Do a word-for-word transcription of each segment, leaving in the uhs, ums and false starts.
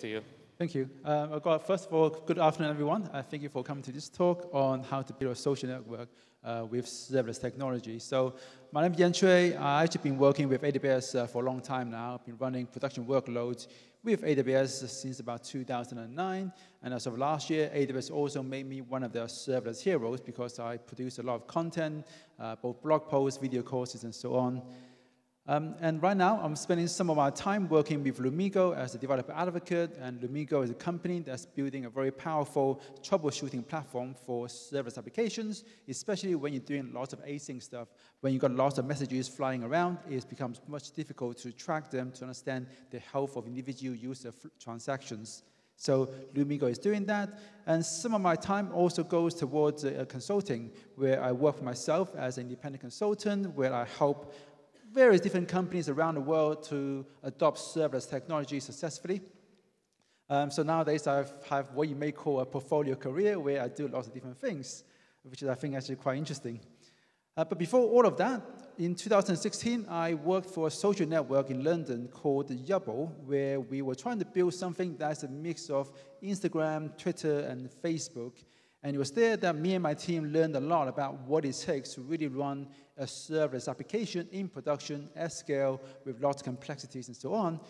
to you. Thank you. Um, well, first of all, good afternoon, everyone. Uh, thank you for coming to this talk on how to build a social network uh, with serverless technology. So my name is Yan Cui. I've actually been working with A W S uh, for a long time now. I've been running production workloads with A W S since about two thousand nine. And as of last year, A W S also made me one of their serverless heroes because I produce a lot of content, uh, both blog posts, video courses, and so on. Um, and right now, I'm spending some of my time working with Lumigo as a developer advocate, and Lumigo is a company that's building a very powerful troubleshooting platform for serverless applications, especially when you're doing lots of async stuff. When you've got lots of messages flying around, it becomes much difficult to track them to understand the health of individual user transactions. So Lumigo is doing that, and some of my time also goes towards uh, consulting, where I work for myself as an independent consultant, where I help various different companies around the world to adopt serverless technology successfully. Um, so nowadays, I have what you may call a portfolio career where I do lots of different things, which is, I think, actually quite interesting. Uh, but before all of that, in two thousand sixteen, I worked for a social network in London called Yubl, where we were trying to build something that's a mix of Instagram, Twitter, and Facebook. And it was there that me and my team learned a lot about what it takes to really run a serverless application in production at scale with lots of complexities and so on.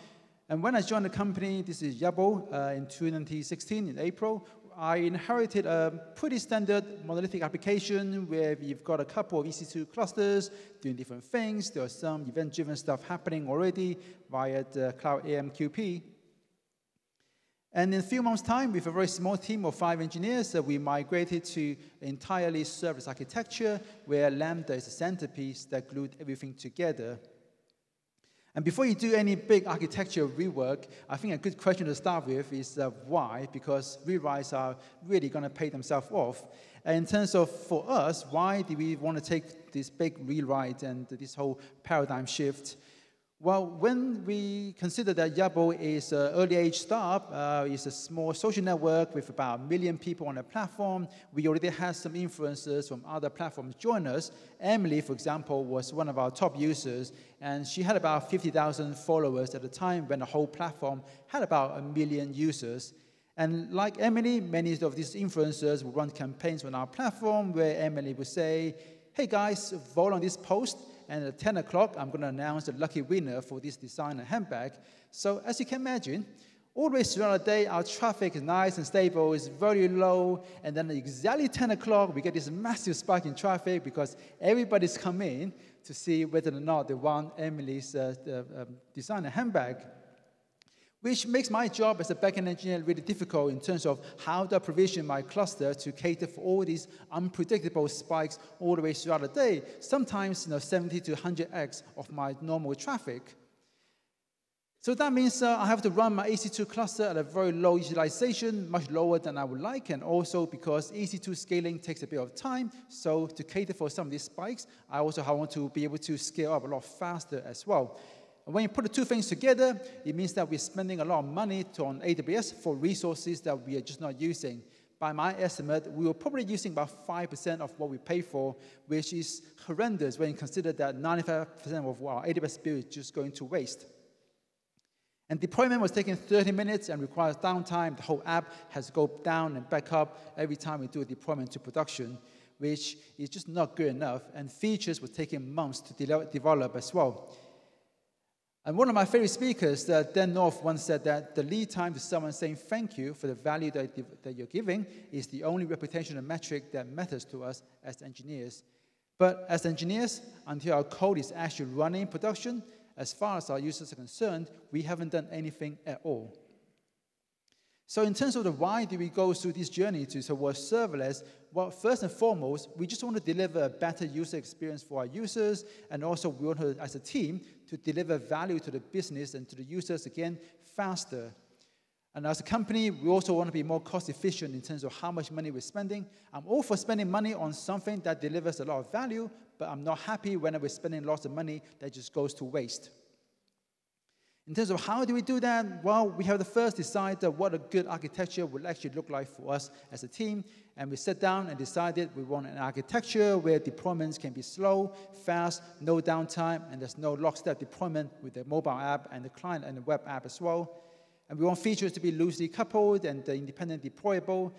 And when I joined the company, this is Yabble, uh, in twenty sixteen, in April, I inherited a pretty standard monolithic application where you've got a couple of E C two clusters doing different things. There was some event-driven stuff happening already via the Cloud A M Q P. And in a few months' time, with a very small team of five engineers, uh, we migrated to entirely serverless architecture, where Lambda is the centerpiece that glued everything together. And before you do any big architecture rework, I think a good question to start with is uh, why, because rewrites are really going to pay themselves off. And in terms of, for us, why do we want to take this big rewrite and this whole paradigm shift? Well, when we consider that Yabble is an early-age startup, uh, it's a small social network with about a million people on the platform. We already had some influencers from other platforms join us. Emily, for example, was one of our top users, and she had about fifty thousand followers at the time when the whole platform had about a million users. And like Emily, many of these influencers would run campaigns on our platform where Emily would say, "Hey guys, vote on this post. And at ten o'clock, I'm going to announce the lucky winner for this designer handbag." So as you can imagine, always throughout the day, our traffic is nice and stable, it's very low. And then at exactly ten o'clock, we get this massive spike in traffic because everybody's come in to see whether or not they want Emily's uh, uh, designer handbag, which makes my job as a backend engineer really difficult in terms of how to provision my cluster to cater for all these unpredictable spikes all the way throughout the day, sometimes you know, seventy to one hundred x of my normal traffic. So that means uh, I have to run my E C two cluster at a very low utilization, much lower than I would like, and also because E C two scaling takes a bit of time, so to cater for some of these spikes, I also want to be able to scale up a lot faster as well. When you put the two things together, it means that we're spending a lot of money on A W S for resources that we are just not using. By my estimate, we were probably using about five percent of what we pay for, which is horrendous when you consider that ninety-five percent of our A W S bill is just going to waste. And deployment was taking thirty minutes and requires downtime. The whole app has to go down and back up every time we do a deployment to production, which is just not good enough. And features were taking months to de- develop as well. And one of my favorite speakers, uh, Dan North, once said that the lead time to someone saying thank you for the value that, that you're giving is the only reputational metric that matters to us as engineers. But as engineers, until our code is actually running in production, as far as our users are concerned, we haven't done anything at all. So in terms of the why do we go through this journey to towards serverless, well, first and foremost, we just want to deliver a better user experience for our users, and also we want to, as a team, to deliver value to the business and to the users, again, faster. And as a company, we also want to be more cost-efficient in terms of how much money we're spending. I'm all for spending money on something that delivers a lot of value, but I'm not happy when we're spending lots of money that just goes to waste. In terms of how do we do that, well, we have to first decide that what a good architecture will actually look like for us as a team. And we sat down and decided we want an architecture where deployments can be slow, fast, no downtime, and there's no lockstep deployment with the mobile app and the client and the web app as well. And we want features to be loosely coupled and independently deployable.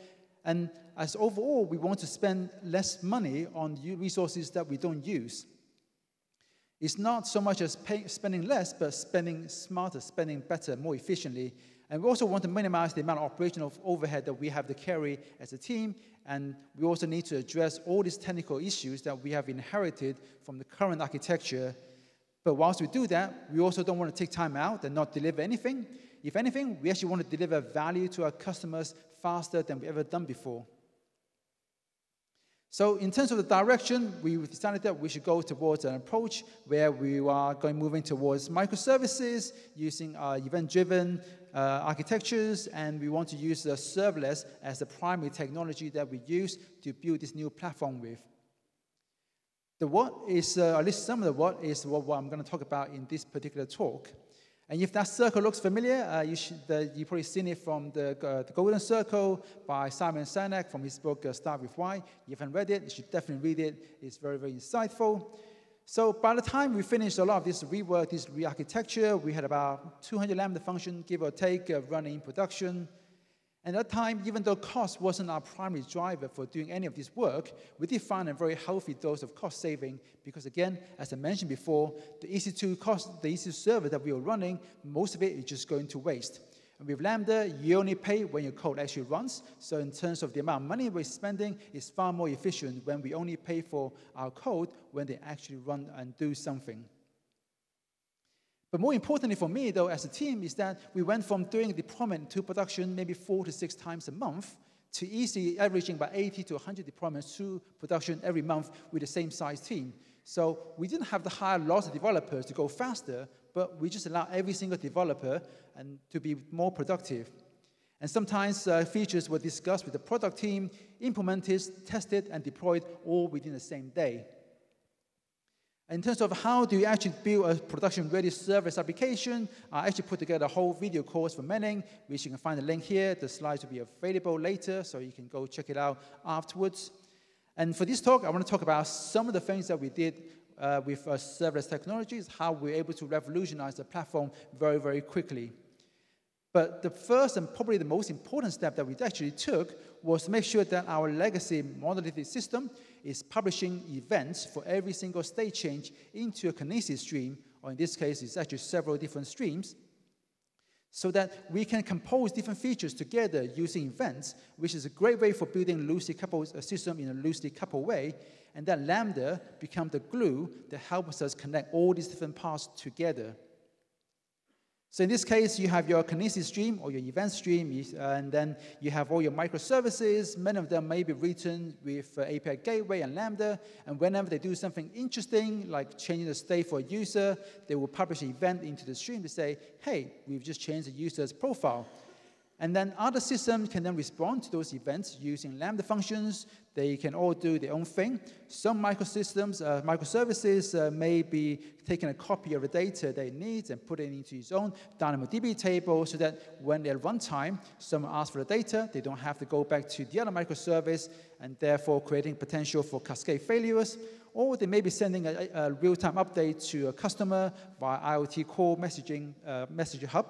And as overall, we want to spend less money on resources that we don't use. It's not so much as pay, spending less, but spending smarter, spending better, more efficiently. And we also want to minimize the amount of operational overhead that we have to carry as a team. And we also need to address all these technical issues that we have inherited from the current architecture. But whilst we do that, we also don't want to take time out and not deliver anything. If anything, we actually want to deliver value to our customers faster than we've ever done before. So in terms of the direction, we decided that we should go towards an approach where we are going moving towards microservices, using uh, event-driven uh, architectures, and we want to use the serverless as the primary technology that we use to build this new platform with. The what is, uh, at least some of the what is what, what I'm going to talk about in this particular talk. And if that circle looks familiar, uh, you should, uh, you've probably seen it from the, uh, the Golden Circle by Simon Sinek from his book, uh, Start With Why. If you haven't read it, you should definitely read it. It's very, very insightful. So by the time we finished a lot of this rework, this re-architecture, we had about two hundred Lambda functions, give or take, uh, running in production. And at that time, even though cost wasn't our primary driver for doing any of this work, we did find a very healthy dose of cost saving because, again, as I mentioned before, the E C two cost, the E C two server that we were running, most of it is just going to waste. And with Lambda, you only pay when your code actually runs. So in terms of the amount of money we're spending, it's far more efficient when we only pay for our code when they actually run and do something. But more importantly for me, though, as a team, is that we went from doing deployment to production maybe four to six times a month to easily averaging about eighty to one hundred deployments to production every month with the same size team. So we didn't have to hire lots of developers to go faster, but we just allowed every single developer and to be more productive. And sometimes uh, features were discussed with the product team, implemented, tested, and deployed all within the same day. In terms of how do you actually build a production-ready service application, I actually put together a whole video course for Manning, which you can find the link here. The slides will be available later, so you can go check it out afterwards. And for this talk, I want to talk about some of the things that we did uh, with uh, serverless technologies, how we were able to revolutionize the platform very, very quickly. But the first and probably the most important step that we actually took was to make sure that our legacy monolithic system is publishing events for every single state change into a Kinesis stream, or in this case, it's actually several different streams, so that we can compose different features together using events, which is a great way for building loosely coupled, a system in a loosely coupled way, and that Lambda becomes the glue that helps us connect all these different parts together. So in this case, you have your Kinesis stream or your event stream, and then you have all your microservices. Many of them may be written with A P I Gateway and Lambda, and whenever they do something interesting, like changing the state for a user, they will publish an event into the stream to say, hey, we've just changed the user's profile. And then other systems can then respond to those events using Lambda functions. They can all do their own thing. Some microsystems, uh, microservices uh, may be taking a copy of the data they need and put it into its own DynamoDB table so that when they're at runtime, someone asks for the data, they don't have to go back to the other microservice and therefore creating potential for cascade failures. Or they may be sending a, a real-time update to a customer via IoT Core messaging uh, message hub.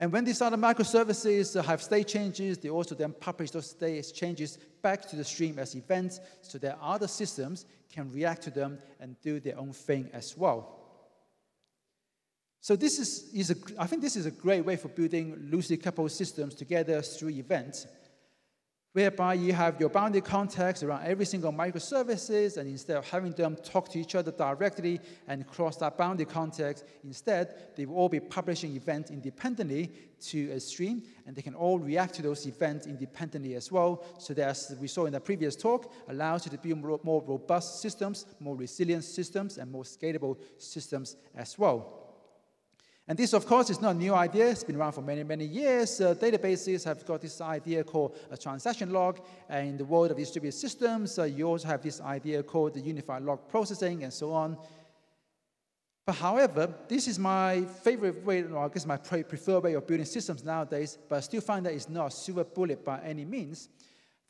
And when these other microservices have state changes, they also then publish those state changes back to the stream as events so that other systems can react to them and do their own thing as well. So this is, is a, I think this is a great way for building loosely coupled systems together through events, whereby you have your boundary contacts around every single microservices, and instead of having them talk to each other directly and cross that boundary context, instead, they will all be publishing events independently to a stream, and they can all react to those events independently as well. So that, as we saw in the previous talk, allows you to build more robust systems, more resilient systems, and more scalable systems as well. And this, of course, is not a new idea. It's been around for many, many years. Uh, databases have got this idea called a transaction log. And in the world of distributed systems, uh, you also have this idea called the unified log processing and so on. But however, this is my favorite way, or I guess my preferred way of building systems nowadays, but I still find that it's not a silver bullet by any means.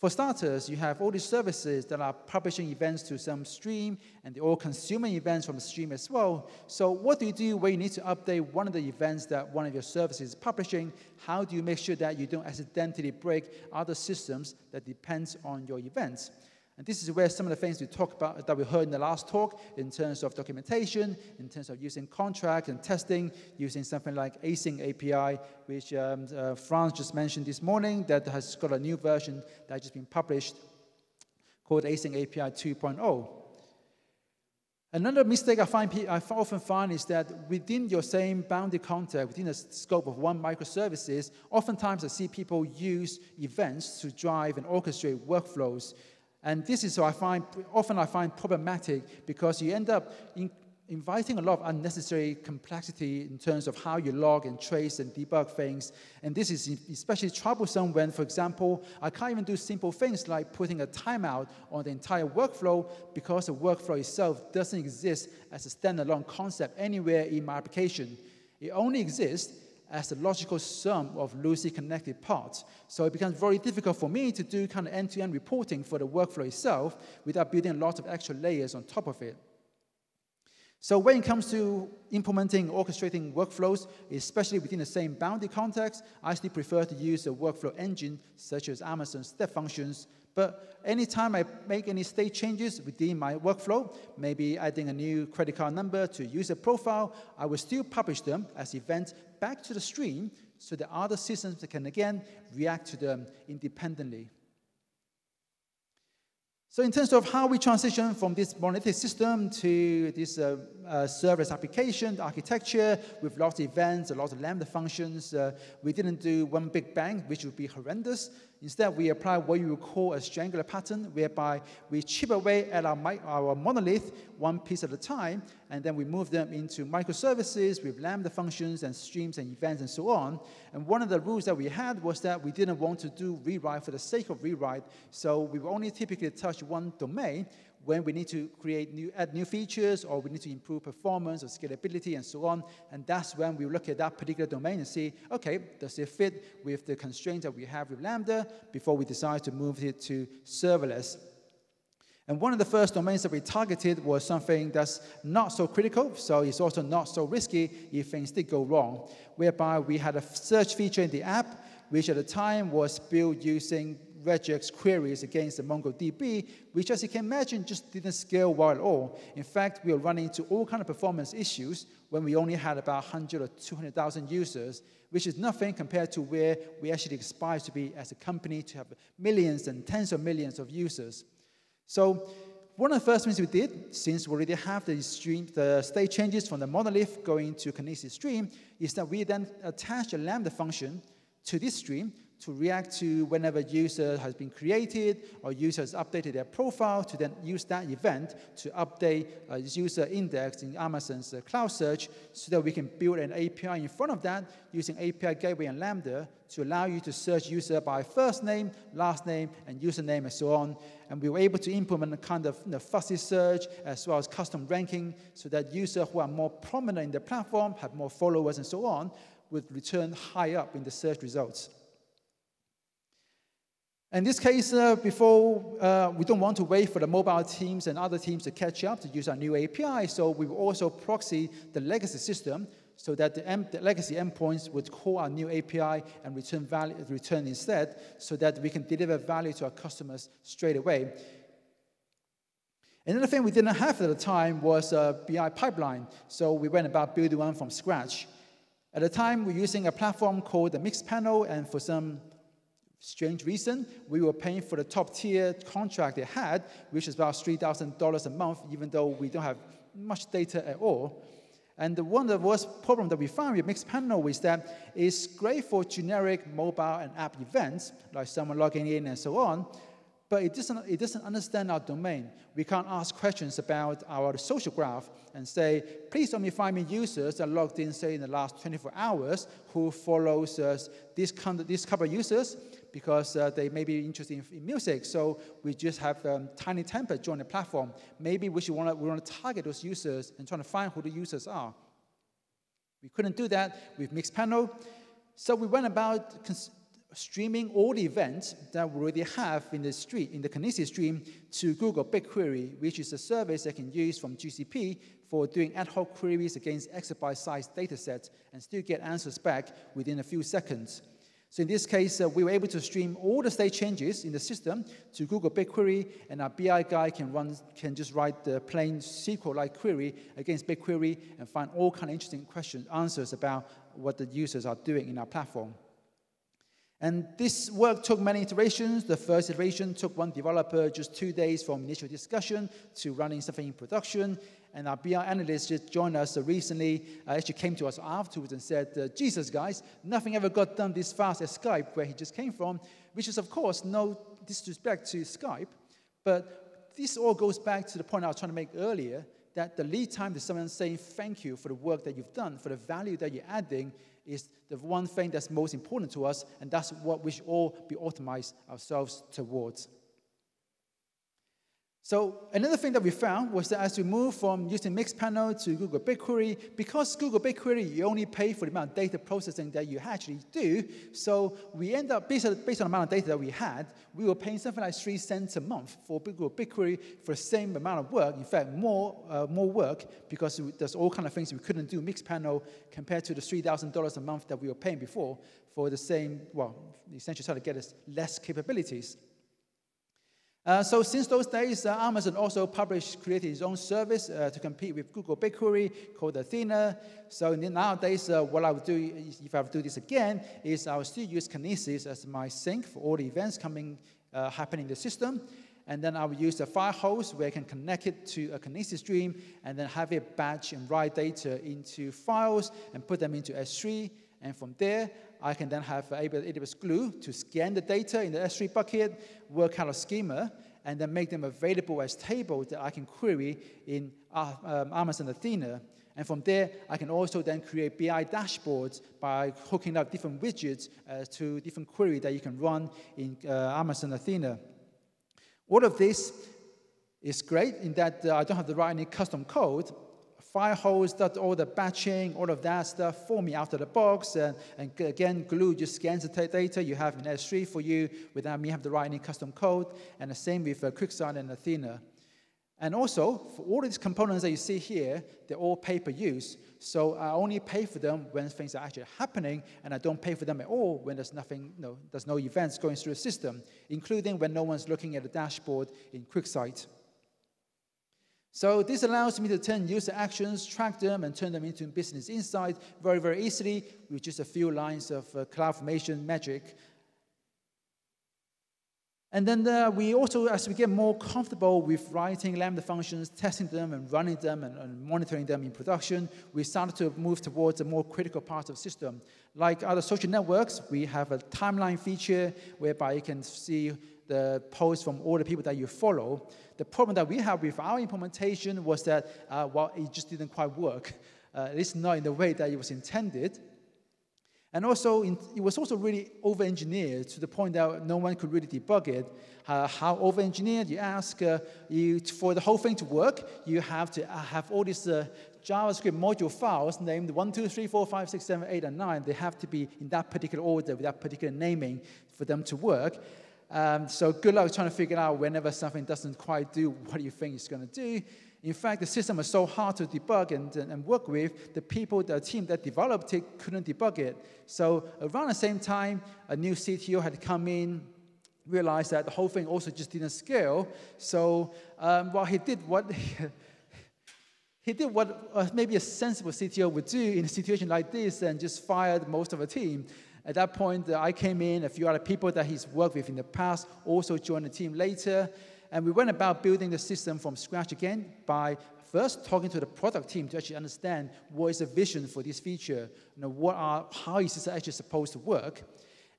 For starters, you have all these services that are publishing events to some stream, and they're all consuming events from the stream as well. So what do you do when you need to update one of the events that one of your services is publishing? How do you make sure that you don't accidentally break other systems that depend on your events? And this is where some of the things we talked about that we heard in the last talk in terms of documentation, in terms of using contracts and testing, using something like Async A P I, which um, uh, Franz just mentioned this morning that has got a new version that has just been published called Async A P I two point oh. Another mistake I, find, I often find is that within your same bounded contact, within the scope of one microservices, oftentimes I see people use events to drive and orchestrate workflows. And this is what I find, often I find problematic because you end up in inviting a lot of unnecessary complexity in terms of how you log and trace and debug things. And this is especially troublesome when, for example, I can't even do simple things like putting a timeout on the entire workflow because the workflow itself doesn't exist as a standalone concept anywhere in my application. It only exists as the logical sum of loosely connected parts. So it becomes very difficult for me to do kind of end-to-end reporting for the workflow itself without building a lot of extra layers on top of it. So when it comes to implementing, orchestrating workflows, especially within the same bounded context, I still prefer to use a workflow engine such as Amazon Step Functions. But anytime I make any state changes within my workflow, maybe adding a new credit card number to user profile, I will still publish them as events back to the stream so that other systems can again react to them independently. So in terms of how we transition from this monolithic system to this uh, uh, service application architecture with lots of events, a lot of Lambda functions, uh, we didn't do one big bang, which would be horrendous. Instead, we apply what you would call a strangler pattern, whereby we chip away at our, our monolith one piece at a time, and then we move them into microservices with Lambda functions and streams and events and so on. And one of the rules that we had was that we didn't want to do rewrite for the sake of rewrite, so we would only typically touch one domain when we need to create new, add new features or we need to improve performance or scalability and so on. And that's when we look at that particular domain and see, okay, does it fit with the constraints that we have with Lambda before we decide to move it to serverless? And one of the first domains that we targeted was something that's not so critical, so it's also not so risky if things did go wrong, whereby we had a search feature in the app, which at the time was built using regex queries against the MongoDB, which, as you can imagine, just didn't scale well at all. In fact, we were running into all kinds of performance issues when we only had about one hundred or two hundred thousand users, which is nothing compared to where we actually aspire to be as a company, to have millions and tens of millions of users. So one of the first things we did, since we already have the, stream, the state changes from the monolith going to Kinesis stream, is that we then attach a Lambda function to this stream to react to whenever user has been created or user has updated their profile, to then use that event to update uh, user index in Amazon's uh, Cloud Search so that we can build an A P I in front of that using A P I Gateway and Lambda to allow you to search user by first name, last name, and username, and so on. And we were able to implement a kind of you know, fuzzy search as well as custom ranking so that users who are more prominent in the platform, have more followers, and so on, would return high up in the search results. In this case, uh, before uh, we don't want to wait for the mobile teams and other teams to catch up to use our new A P I, so we will also proxy the legacy system so that the, M the legacy endpoints would call our new A P I and return value, return instead, so that we can deliver value to our customers straight away. Another thing we didn't have at the time was a B I pipeline, so we went about building one from scratch. At the time, we were using a platform called the Mixpanel, and for some strange reason, we were paying for the top tier contract they had, which is about three thousand dollars a month, even though we don't have much data at all. And the one of the worst problem that we found with Mixpanel is that it's great for generic mobile and app events, like someone logging in and so on, but it doesn't, it doesn't understand our domain. We can't ask questions about our social graph and say, please only find me users that logged in, say, in the last twenty-four hours who follows uh, this, kind of, this couple of users because uh, they may be interested in, in music. So we just have um, tiny template join the platform. Maybe we should wanna, we want to target those users and try to find who the users are. We couldn't do that with Mixpanel. So we went about streaming all the events that we already have in the stream, in the Kinesis stream, to Google BigQuery, which is a service that can use from G C P for doing ad hoc queries against exabyte-sized datasets and still get answers back within a few seconds. So in this case, uh, we were able to stream all the state changes in the system to Google BigQuery, and our B I guy can run, can just write the plain S Q L-like query against BigQuery and find all kind of interesting questions, answers about what the users are doing in our platform. And this work took many iterations. The first iteration took one developer just two days from initial discussion to running something in production. And our B I analyst just joined us recently, uh, actually came to us afterwards and said, uh, Jesus, guys, nothing ever got done this fast at Skype, where he just came from, which is, of course, no disrespect to Skype. But this all goes back to the point I was trying to make earlier, that the lead time to someone saying thank you for the work that you've done, for the value that you're adding, is the one thing that's most important to us, and that's what we should all be optimized ourselves towards. So another thing that we found was that as we move from using Mixpanel to Google BigQuery, because Google BigQuery, you only pay for the amount of data processing that you actually do, so we end up, based on, based on the amount of data that we had, we were paying something like three cents a month for Google BigQuery for the same amount of work, in fact, more, uh, more work, because there's all kind of things we couldn't do Mixpanel compared to the three thousand dollars a month that we were paying before for the same, well, essentially trying to get us less capabilities. Uh, so since those days, uh, Amazon also published, created its own service uh, to compete with Google BigQuery called Athena. So nowadays, uh, what I would do, is, if I would do this again, is I would still use Kinesis as my sync for all the events coming, uh, happening in the system. And then I would use a fire hose where I can connect it to a Kinesis stream and then have it batch and write data into files and put them into S three. And from there, I can then have A W S Glue to scan the data in the S three bucket, work out a schema, and then make them available as tables that I can query in uh, um, Amazon Athena. And from there, I can also then create B I dashboards by hooking up different widgets uh, to different queries that you can run in uh, Amazon Athena. All of this is great in that uh, I don't have to write any custom code. Firehose does all the batching, all of that stuff for me out of the box. And, and again, Glue just scans the data you have in S three for you without me having to write any custom code. And the same with uh, QuickSight and Athena. And also, for all these components that you see here, they're all pay-per-use. So I only pay for them when things are actually happening, and I don't pay for them at all when there's nothing, you know, there's no events going through the system, including when no one's looking at the dashboard in QuickSight. So this allows me to turn user actions, track them, and turn them into business insight very, very easily with just a few lines of uh, CloudFormation magic. And then uh, we also, as we get more comfortable with writing Lambda functions, testing them, and running them, and, and monitoring them in production, we started to move towards a more critical part of the system. Like other social networks, we have a timeline feature whereby you can see the posts from all the people that you follow. The problem that we had with our implementation was that, uh, well, it just didn't quite work. Uh, at least not in the way that it was intended. And also, in, it was also really over-engineered to the point that no one could really debug it. Uh, how over-engineered? You ask, uh, you, for the whole thing to work, you have to have all these uh, JavaScript module files named one, two, three, four, five, six, seven, eight, and nine. They have to be in that particular order with that particular naming for them to work. Um, so good luck trying to figure out whenever something doesn't quite do what you think it's going to do. In fact, the system was so hard to debug and, and, and work with, the people, the team that developed it couldn't debug it. So around the same time, a new C T O had come in, realized that the whole thing also just didn't scale. So um, while he did what... He did what uh, maybe a sensible C T O would do in a situation like this and just fired most of the team. At that point, uh, I came in, a few other people that he's worked with in the past also joined the team later, and we went about building the system from scratch again by first talking to the product team to actually understand what is the vision for this feature, you know, what are, how is this actually supposed to work.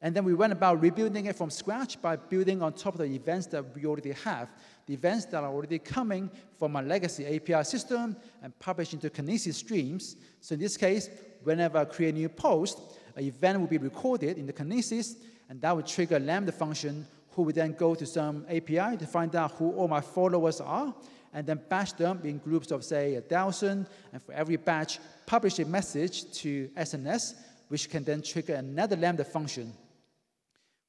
And then we went about rebuilding it from scratch by building on top of the events that we already have, the events that are already coming from our legacy A P I system and published into Kinesis streams. So in this case, whenever I create a new post, an event will be recorded in the Kinesis, and that will trigger a Lambda function, who will then go to some A P I to find out who all my followers are, and then batch them in groups of, say, one thousand, and for every batch, publish a message to S N S, which can then trigger another Lambda function.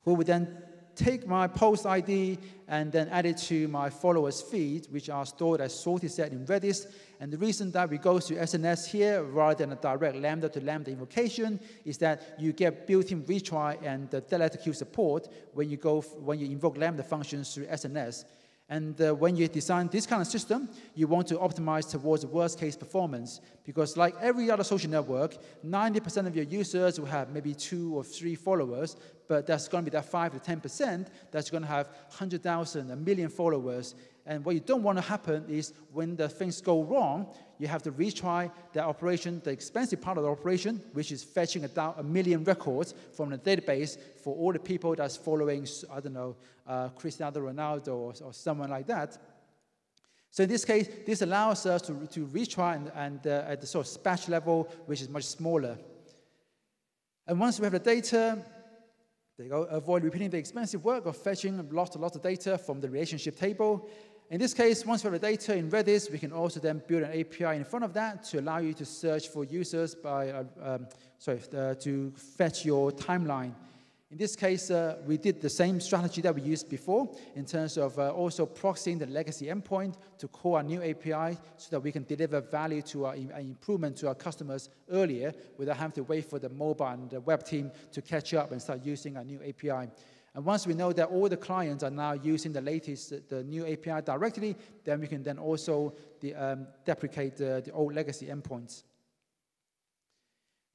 who would then take my post I D and then add it to my followers feed, which are stored as sorted set in Redis. And the reason that we go to S N S here rather than a direct Lambda to Lambda invocation is that you get built-in retry and the delete queue support when you go when you invoke Lambda functions through S N S. And uh, when you design this kind of system, you want to optimize towards the worst-case performance, because like every other social network, ninety percent of your users will have maybe two or three followers, but that's going to be that five to ten percent that's going to have one hundred thousand, a million followers. And what you don't want to happen is when the things go wrong, you have to retry the operation, the expensive part of the operation, which is fetching about a million records from the database for all the people that's following, I don't know, uh, Cristiano Ronaldo or, or someone like that. So in this case, this allows us to, to retry and, and uh, at the sort of batch level, which is much smaller. And once we have the data, there you go, avoid repeating the expensive work of fetching lots and lots of data from the relationship table. In this case, once we have the data in Redis, we can also then build an A P I in front of that to allow you to search for users by, uh, um, sorry, uh, to fetch your timeline. In this case, uh, we did the same strategy that we used before in terms of uh, also proxying the legacy endpoint to call our new A P I so that we can deliver value to our an improvement to our customers earlier without having to wait for the mobile and the web team to catch up and start using our new A P I. And once we know that all the clients are now using the latest, the new A P I directly, then we can then also de um, deprecate the, the old legacy endpoints.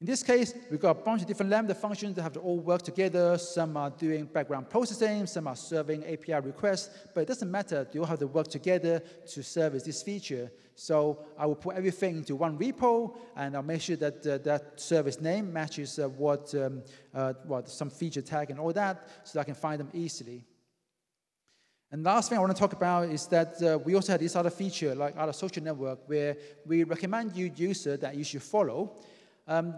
In this case, we've got a bunch of different Lambda functions that have to all work together. Some are doing background processing, some are serving A P I requests, but it doesn't matter. They all have to work together to service this feature. So I will put everything into one repo, and I'll make sure that uh, that service name matches uh, what, um, uh, what some feature tag and all that, so that I can find them easily. And the last thing I want to talk about is that uh, we also had this other feature, like other social network, where we recommend you user that you should follow. Um,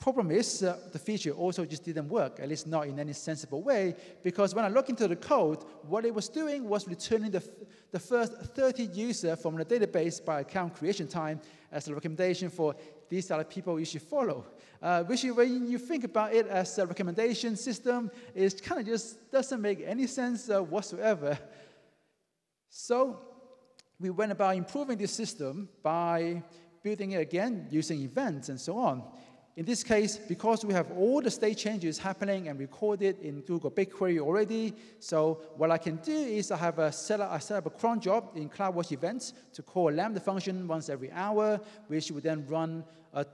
problem is uh, the feature also just didn't work, at least not in any sensible way, because when I look into the code, what it was doing was returning the, the first thirty users from the database by account creation time as a recommendation for these are the people you should follow. Uh, which when you think about it as a recommendation system, it kind of just doesn't make any sense uh, whatsoever. So we went about improving this system by building it again using events and so on. In this case, because we have all the state changes happening and recorded in Google BigQuery already, so what I can do is I have a set up, I set up a cron job in CloudWatch events to call a Lambda function once every hour, which would then run a,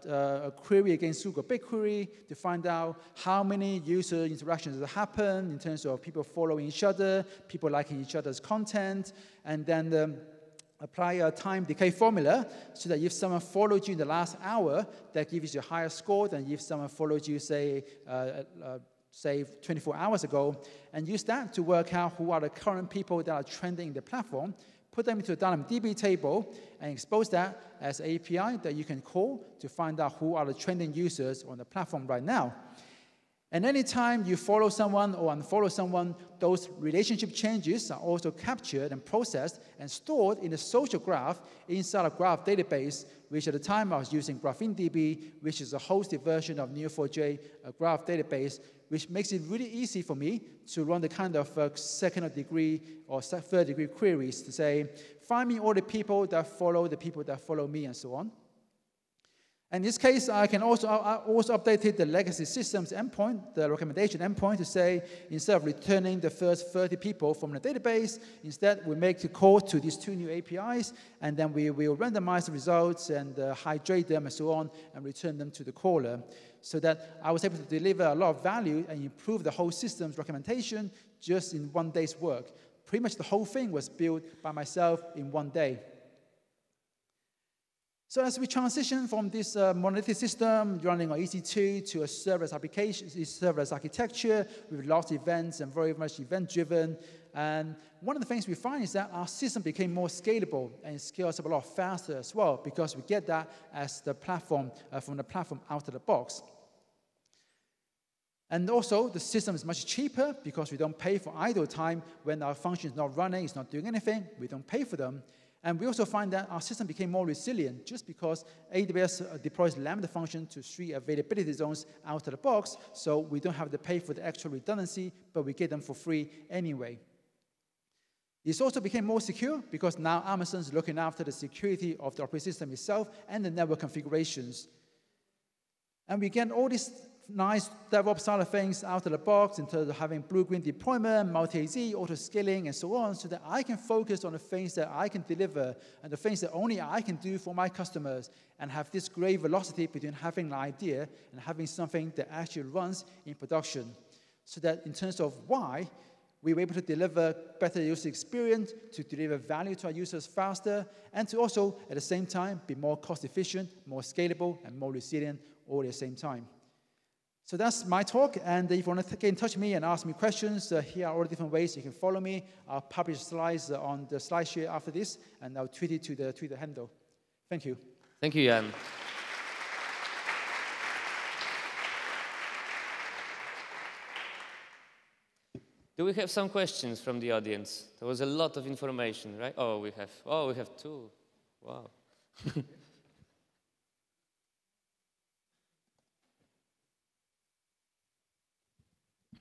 a query against Google BigQuery to find out how many user interactions have happened in terms of people following each other, people liking each other's content, and then um, apply a time decay formula so that if someone followed you in the last hour, that gives you a higher score than if someone followed you, say, uh, uh, say twenty-four hours ago, and use that to work out who are the current people that are trending the platform, put them into a DynamoDB table, and expose that as an A P I that you can call to find out who are the trending users on the platform right now. And anytime you follow someone or unfollow someone, those relationship changes are also captured and processed and stored in a social graph inside a graph database, which at the time I was using GrapheneDB, which is a hosted version of Neo four J uh, graph database, which makes it really easy for me to run the kind of uh, second degree or third degree queries to say, find me all the people that follow the people that follow me and so on. In this case, I can also, I also updated the legacy systems endpoint, the recommendation endpoint, to say instead of returning the first thirty people from the database, instead we make the call to these two new A P Is, and then we will randomize the results and uh, hydrate them and so on, and return them to the caller. So that I was able to deliver a lot of value and improve the whole system's recommendation just in one day's work. Pretty much the whole thing was built by myself in one day. So as we transition from this uh, monolithic system running on E C two to a serverless application, serverless architecture with lots of events and very much event-driven, and one of the things we find is that our system became more scalable and scales up a lot faster as well, because we get that as the platform uh, from the platform out of the box. And also, the system is much cheaper because we don't pay for idle time when our function is not running, it's not doing anything. We don't pay for them. And we also find that our system became more resilient just because A W S deploys Lambda function to three availability zones out of the box, so we don't have to pay for the actual redundancy, but we get them for free anyway. This also became more secure because now Amazon's looking after the security of the operating system itself and the network configurations. And we get all these nice DevOps side of things out of the box in terms of having blue-green deployment, multi-A Z, auto-scaling, and so on, so that I can focus on the things that I can deliver and the things that only I can do for my customers, and have this great velocity between having an idea and having something that actually runs in production. So that in terms of why, we were able to deliver better user experience, to deliver value to our users faster, and to also, at the same time, be more cost-efficient, more scalable, and more resilient all at the same time. So that's my talk, and if you want to get in touch with me and ask me questions, uh, here are all the different ways you can follow me. I'll publish slides on the SlideShare after this, and I'll tweet it to the Twitter handle. Thank you. Thank you, Yan. Do we have some questions from the audience? There was a lot of information, right? Oh, we have. Oh, we have two. Wow.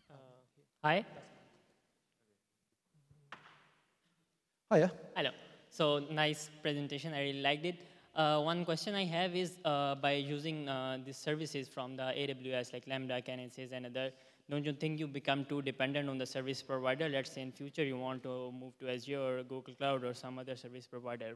uh, hi. Hiya. Hello. So nice presentation. I really liked it. Uh, one question I have is uh, by using uh, these services from the A W S, like Lambda, Kinesis, and other. Don't you think you become too dependent on the service provider? Let's say in future you want to move to Azure or Google Cloud or some other service provider.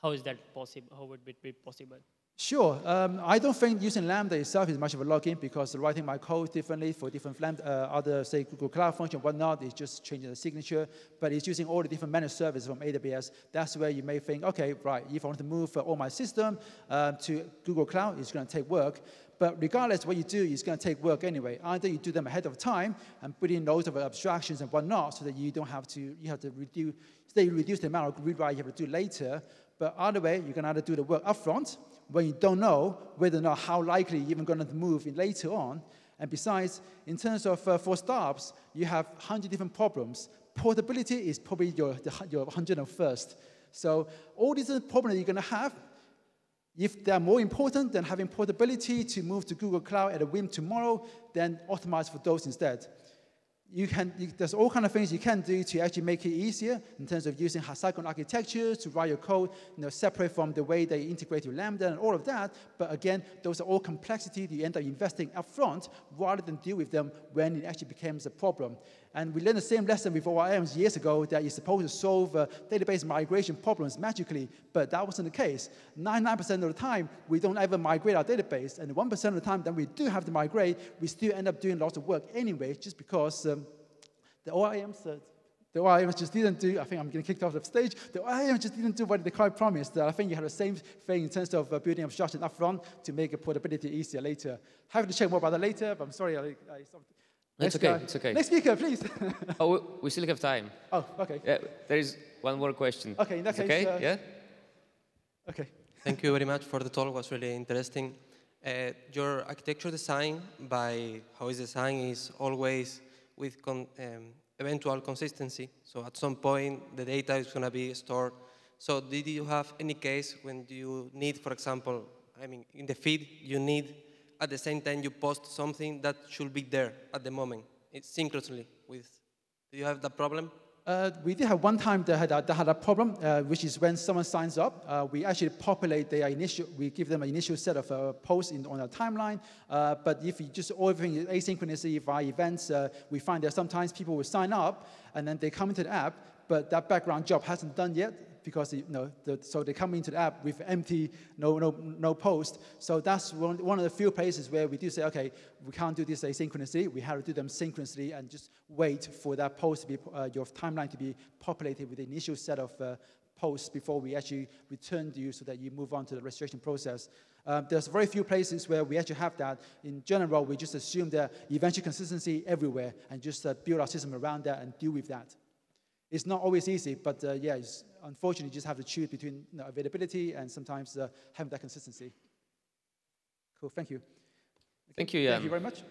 How is that possible? How would it be possible? Sure. Um, I don't think using Lambda itself is much of a login, because writing my code differently for different Lambda, uh, other, say, Google Cloud function, whatnot, is just changing the signature. But it's using all the different managed services from A W S. That's where you may think, OK, right, if I want to move uh, all my system uh, to Google Cloud, it's going to take work. But regardless of what you do, it's going to take work anyway. Either you do them ahead of time and put in loads of abstractions and whatnot, so that you don't have to, you have to reduce, they reduce the amount of rewrite you have to do later. But either way, you can either do the work up front, when you don't know whether or not how likely you're even going to move in later on. And besides, in terms of uh, for startups, you have one hundred different problems. Portability is probably your, the, your one hundred and first. So all these problems that you're going to have, if they're more important than having portability to move to Google Cloud at a whim tomorrow, then optimize for those instead. You can, you, there's all kinds of things you can do to actually make it easier in terms of using hexagonal architectures to write your code, you know, separate from the way they integrate your Lambda and all of that. But again, those are all complexity that you end up investing up front rather than deal with them when it actually becomes a problem. And we learned the same lesson with O R Ms years ago, that you're supposed to solve uh, database migration problems magically, but that wasn't the case. ninety-nine percent of the time, we don't ever migrate our database, and one percent of the time that we do have to migrate, we still end up doing lots of work anyway, just because um, the O R Ms, uh, the O R Ms just didn't do, I think I'm getting kicked off the stage, the O R Ms just didn't do what the client promised. I think you had the same thing in terms of uh, building abstraction up front to make a portability easier later. Happy to check more about that later, but I'm sorry I, I stopped. It's okay, it's okay. Next speaker, please. Oh, we still have time. Oh, okay. Yeah, there is one more question. Okay, in that case, okay? Uh, yeah? Okay. Thank you very much for the talk. It was really interesting. Uh, your architecture design, by how it's designed, is always with con um, eventual consistency. So at some point, the data is going to be stored. So did you have any case when you need, for example, I mean, in the feed, you need at the same time you post something that should be there at the moment, it's synchronously with. Do you have that problem? Uh, we did have one time that had a, that had a problem, uh, which is when someone signs up. Uh, we actually populate their initial, we give them an initial set of uh, posts in, on our timeline. Uh, but if you just, everything is asynchronously via events, uh, we find that sometimes people will sign up and then they come into the app, but that background job hasn't done yet. Because you know, the, so they come into the app with empty, no, no, no post. So that's one, one of the few places where we do say, okay, we can't do this asynchronously. We have to do them synchronously and just wait for that post to be, uh, your timeline to be populated with the initial set of uh, posts before we actually return to you, so that you move on to the registration process. Um, there's very few places where we actually have that. In general, we just assume that eventual consistency everywhere and just uh, build our system around that and deal with that. It's not always easy, but uh, yeah, it's, unfortunately, you just have to choose between you know, availability and sometimes uh, having that consistency. Cool, thank you. Okay. Thank you, Yan. Thank you very much.